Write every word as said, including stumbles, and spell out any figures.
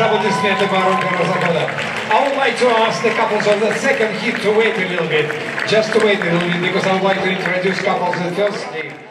I would like to ask the couples of the second hit to wait a little bit, just to wait a little bit, because I would like to introduce couples of the first hit.